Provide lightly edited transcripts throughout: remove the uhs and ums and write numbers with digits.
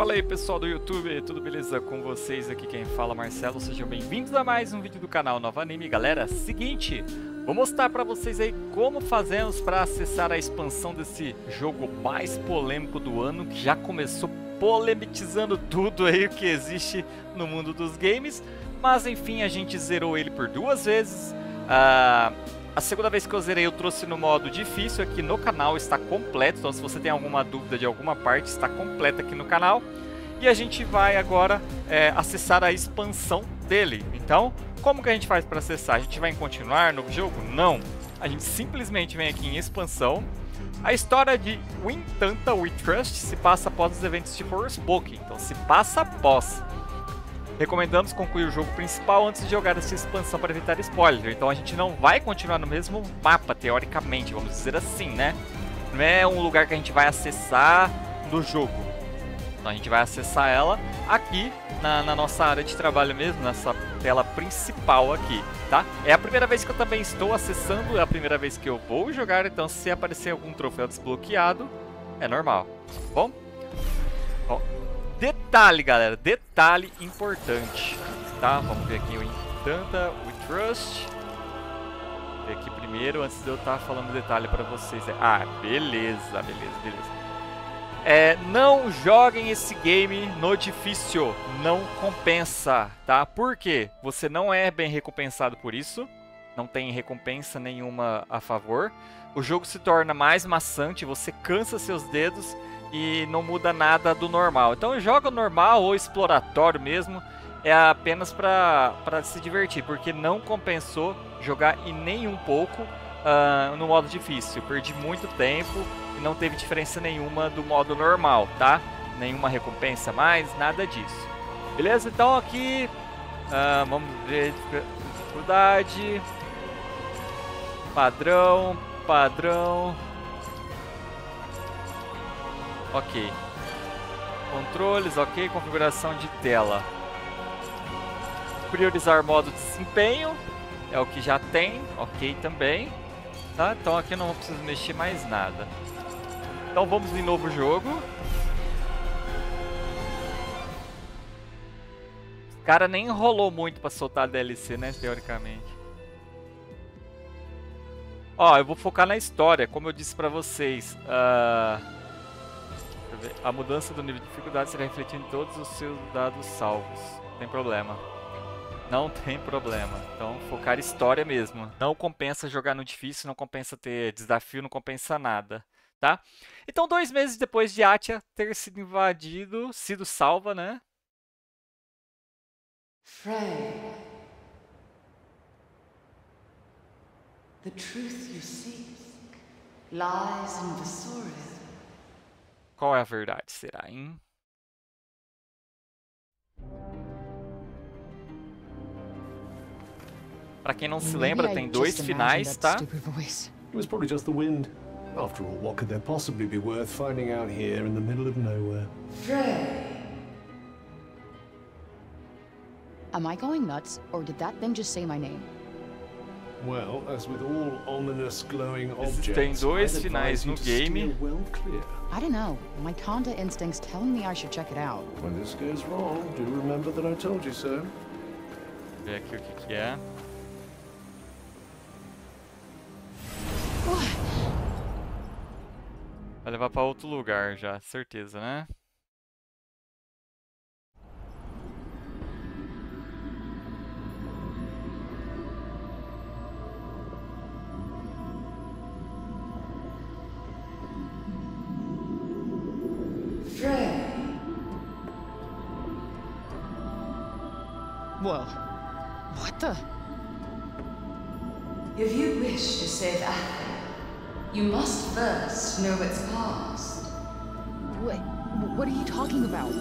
Fala aí pessoal do YouTube, tudo beleza com vocês? Aqui quem fala Marcelo, sejam bem-vindos a mais um vídeo do canal NovAnime. Galera, seguinte, vou mostrar pra vocês aí como fazemos para acessar a expansão desse jogo mais polêmico do ano, que já começou polemitizando tudo aí que existe no mundo dos games, mas enfim, a gente zerou ele por duas vezes. A segunda vez que eu zerei eu trouxe no modo difícil, aqui no canal está completo, então se você tem alguma dúvida de alguma parte, está completo aqui no canal. E a gente vai agora acessar a expansão dele. Então, como que a gente faz para acessar? A gente vai continuar no jogo? Não! A gente simplesmente vem aqui em expansão. A história de In Tanta We Trust se passa após os eventos de Forspoken, então se passa após. Recomendamos concluir o jogo principal antes de jogar essa expansão para evitar spoiler. Então a gente não vai continuar no mesmo mapa, teoricamente, vamos dizer assim, né? Não é um lugar que a gente vai acessar no jogo. Então a gente vai acessar ela aqui na nossa área de trabalho mesmo, nessa tela principal aqui, tá? É a primeira vez que eu também estou acessando, é a primeira vez que eu vou jogar, então se aparecer algum troféu desbloqueado, é normal, tá bom? Bom. Detalhe, galera, detalhe importante, tá? Vamos ver aqui o In Tanta We Trust. Vou ver aqui primeiro, antes de eu estar falando detalhe pra vocês. Ah, beleza, beleza, beleza. Não joguem esse game no difícil, não compensa, tá? Por quê? Você não é bem recompensado por isso, não tem recompensa nenhuma a favor. O jogo se torna mais maçante, você cansa seus dedos e não muda nada do normal. Então joga normal ou exploratório mesmo, é apenas para se divertir, porque não compensou jogar e nem um pouco no modo difícil. Perdi muito tempo e não teve diferença nenhuma do modo normal, tá? Nenhuma recompensa mais, nada disso. Beleza? Então aqui vamos ver dificuldade, padrão. Ok, controles, ok, configuração de tela, priorizar modo de desempenho, é o que já tem, ok também, tá? Então aqui eu não preciso mexer mais nada. Então vamos de novo o jogo. O cara nem enrolou muito pra soltar a DLC, né, teoricamente. Ó, eu vou focar na história, como eu disse pra vocês. A mudança do nível de dificuldade será refletida em todos os seus dados salvos. Não tem problema. Não tem problema. Então, focar história mesmo. Não compensa jogar no difícil, não compensa ter desafio, não compensa nada, tá? Então, 2 meses depois de Athia ter sido salva, né? Frey, the truth you seek lies in Visoria. Qual é a verdade, será, hein? Pra quem não se lembra, tem 2 finais, tá? It was probably just the wind. After all, what could there possibly be worth finding out here in the middle of nowhere? Frey. Am I going nuts, or did that thing just say my name? Well, as with all ominous glowing objects, tem 2 finais no game. I don't know. My Tanta instinct's telling me I should check it out. When this goes wrong, do remember that I told you so. Vê aqui o que é. Vai levar pra outro lugar já, certeza, né? Whoa. What the? If you wish to save Athia, you must first know its past. What are you talking about?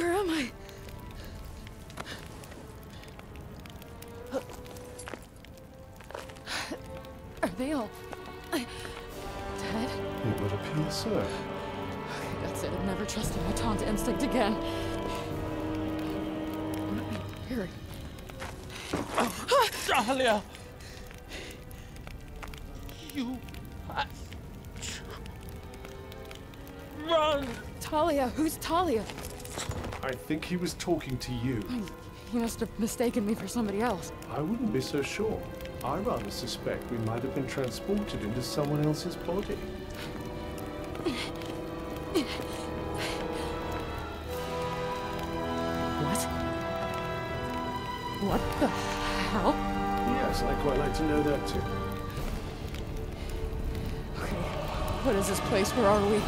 Where am I? Are they all dead? It would appear so. That's it. I'm never trusting my Tanta instinct again. Here. Dahlia! You have to run! Talia? Who's Talia? I think he was talking to you. He must have mistaken me for somebody else. I wouldn't be so sure. I rather suspect we might have been transported into someone else's body. What? What the hell? Yes, I'd quite like to know that too. Okay, what is this place? Where are we?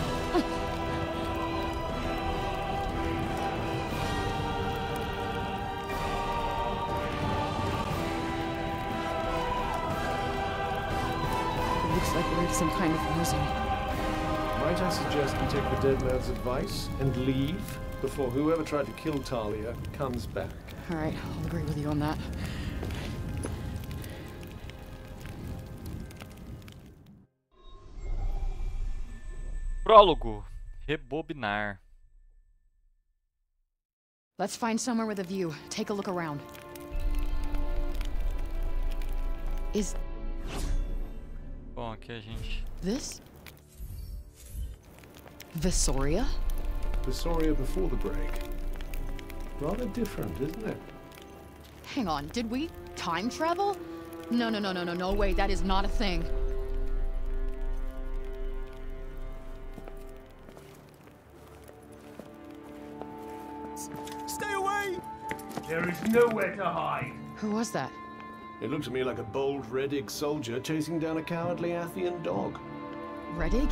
Looks like we're in some kind of museum. Might I suggest we take the dead man's advice and leave before whoever tried to kill Talia comes back? All right, I'll agree with you on that. Prólogo. Rebobinar. Let's find somewhere with a view. Take a look around. Is... Bom, aqui a gente. This? Visoria? Visoria before the break. Rather different, isn't it? Hang on, did we time travel? No way, that is not a thing. Stay away! There is nowhere to hide. Who was that? It looked to me like a bold Reddig soldier chasing down a cowardly Athian dog. Reddig?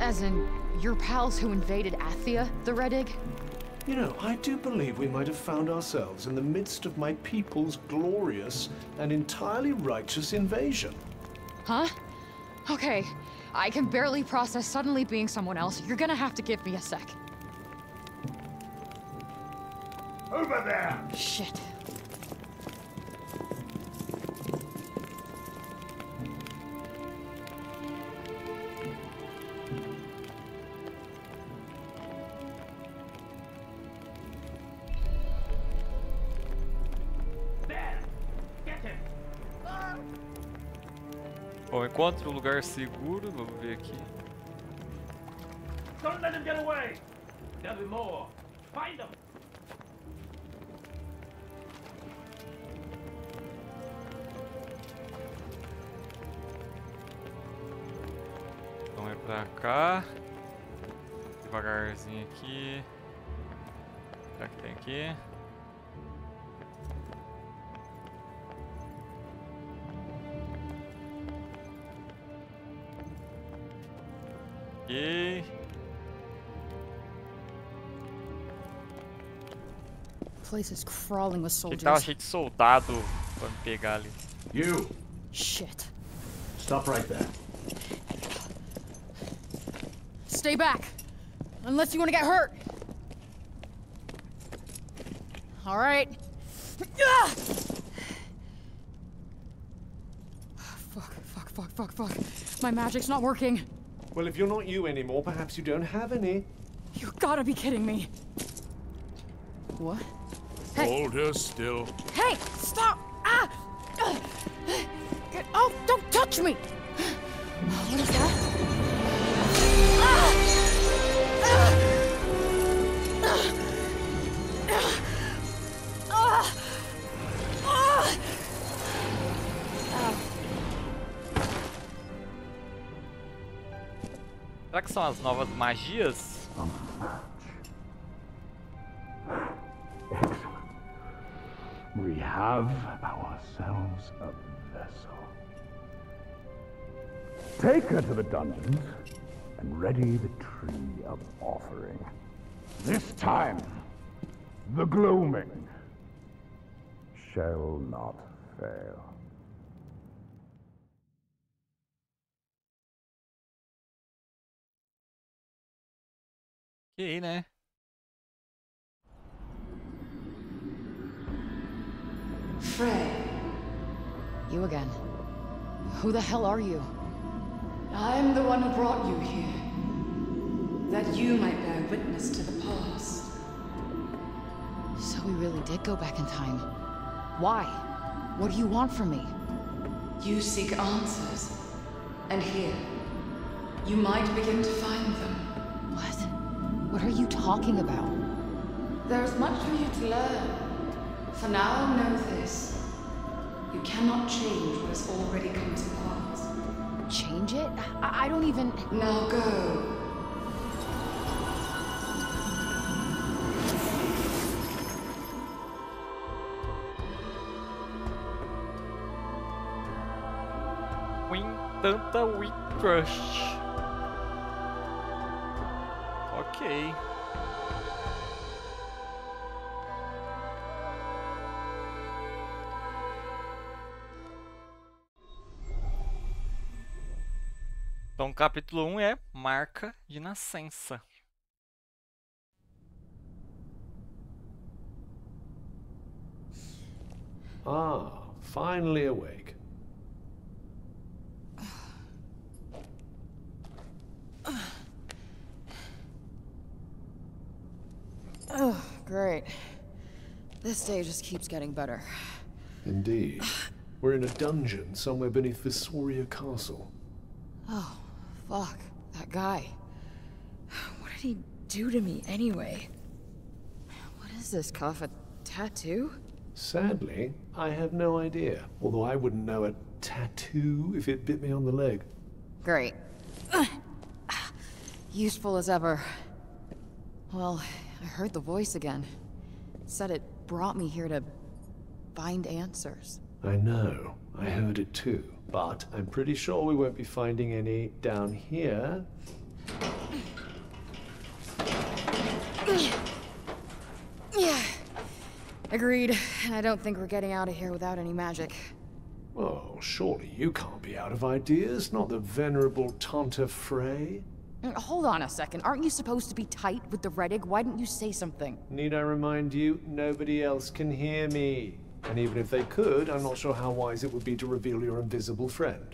As in, your pals who invaded Athia, the Reddig? You know, I do believe we might have found ourselves in the midst of my people's glorious and entirely righteous invasion. Huh? Okay, I can barely process suddenly being someone else. You're gonna have to give me a sec. Over there! Shit. Bom, encontre um lugar seguro, vamos ver aqui. Don't let them get away. There'll be more. Find them. Então é pra cá. Devagarzinho aqui. Será que tem aqui? Place is crawling with soldiers. Ele tava cheio de soldado pra me pegar ali. You. Shit. Stop right there. Stay back, unless you want to get hurt. All right. Ah! Fuck. My magic's not working. Well, if you're not you anymore, perhaps you don't have any. You gotta be kidding me. What? Hey. Hold her still. Hey, stop! Ah! Get off! Don't touch me! What is that? Será que são as novas magias? Excellent. We have ourselves a vessel. Take her to the dungeons and ready the tree of offering. This time, the gloaming shall not fail. Okay, né? Frey. You again. Who the hell are you? I'm the one who brought you here. That that you might bear witness to the past. So we really did go back in time. Why? What do you want from me? You seek answers. And here, you might begin to find them. What? What are you talking about? There is much for you to learn. For now, know this. You cannot change what has already come to pass. Change it? I don't even... Now go. Tanta We Trust. Ok. Então, capítulo 1 é Marca de Nascença. Ah, finally awake. Oh, great. This day just keeps getting better. Indeed. We're in a dungeon somewhere beneath Visoria Castle. Oh, fuck. That guy. What did he do to me anyway? What is this, Cuff? A tattoo? Sadly, I have no idea. Although I wouldn't know a tattoo if it bit me on the leg. Great. Useful as ever. Well, I heard the voice again. It said it brought me here to find answers. I know. I heard it too. But I'm pretty sure we won't be finding any down here. Yeah. Agreed. And I don't think we're getting out of here without any magic. Oh, surely you can't be out of ideas. Not the venerable Tanta Frey. Hold on a second. Aren't you supposed to be tight with the Reddig? Why didn't you say something? Need I remind you? Nobody else can hear me. And even if they could, I'm not sure how wise it would be to reveal your invisible friend.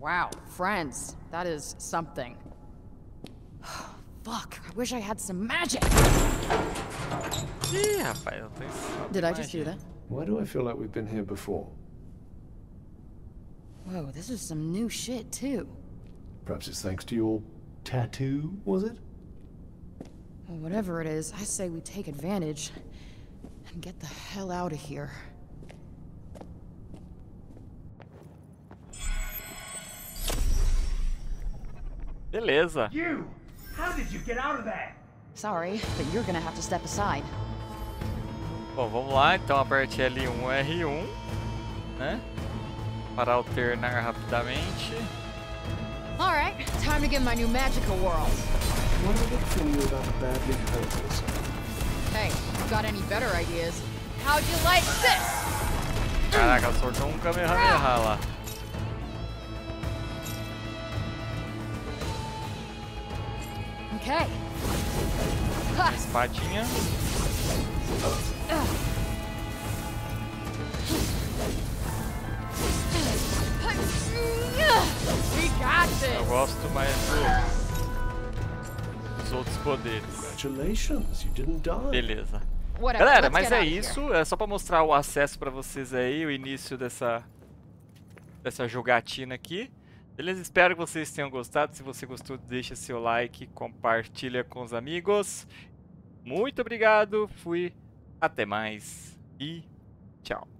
Wow, friends. That is something. Fuck, I wish I had some magic! Yeah, did I just do that? Why do I feel like we've been here before? Whoa, this is some new shit, too. Perhaps it's thanks to your... tattoo, was it? Well, whatever it is, I say we take advantage and get the hell out of here. Beleza. You! How did you get out of that? Sorry, but you're gonna have to step aside. Bom, vamos lá. Então aperte L1, R1, né? Para alternar rapidamente. All right, time to give my new magic a whirl. What did it tell you about badly hurts? Hey, got any better ideas? How'd you like this? Caraca, soltou Kamehameha lá. Okay. Ha. Espadinha. Eu gosto mais dos outros poderes. Congratulations, you didn't die. Beleza. Galera, mas é isso. É só pra mostrar o acesso pra vocês aí, o início dessa jogatina aqui. Beleza? Espero que vocês tenham gostado. Se você gostou, deixa seu like, compartilha com os amigos. Muito obrigado, fui, até mais e tchau.